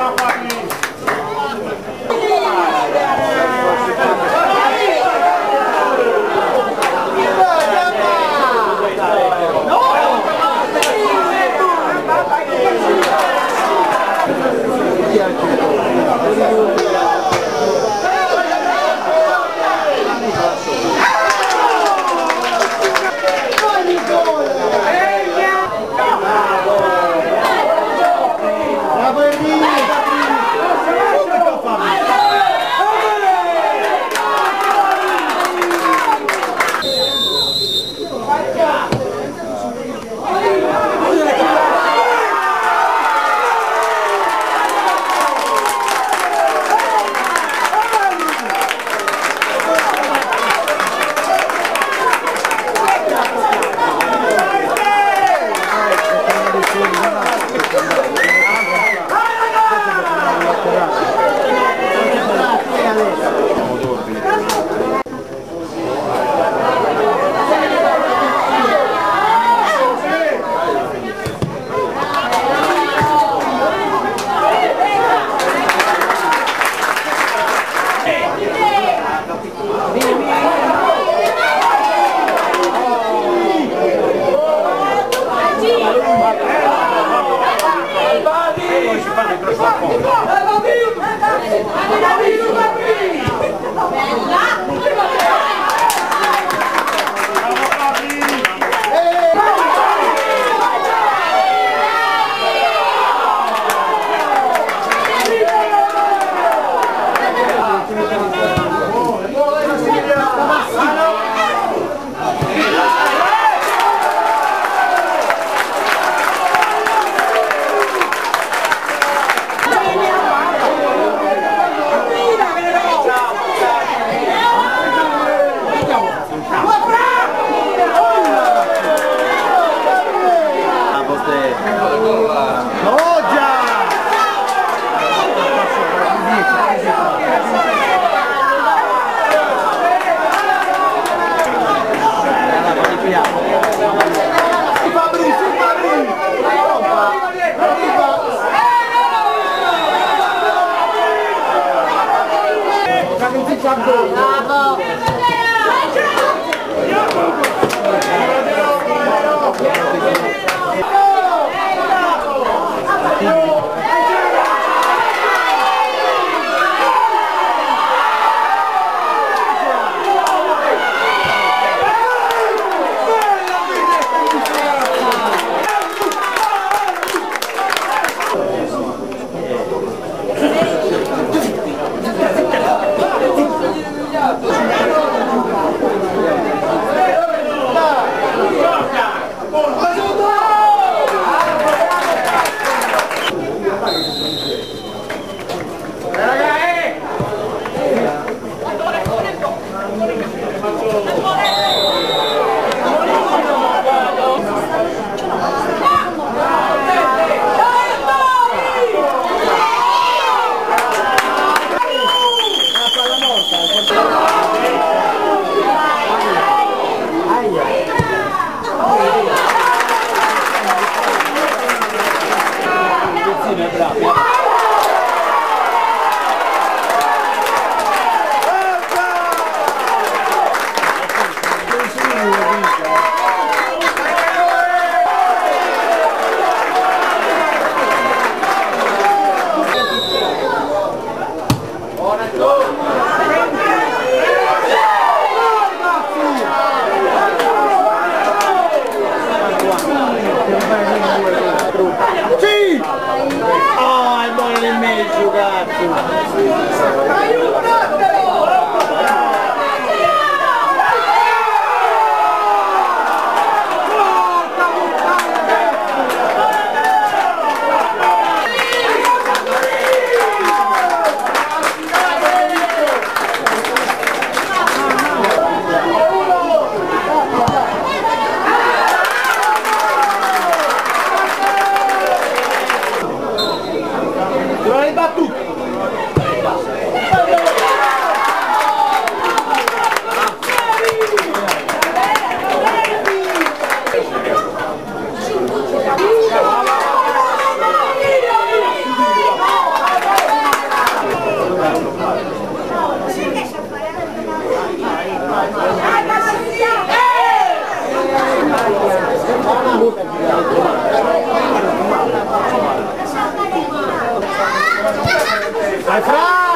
Vai, Batuque! My friend!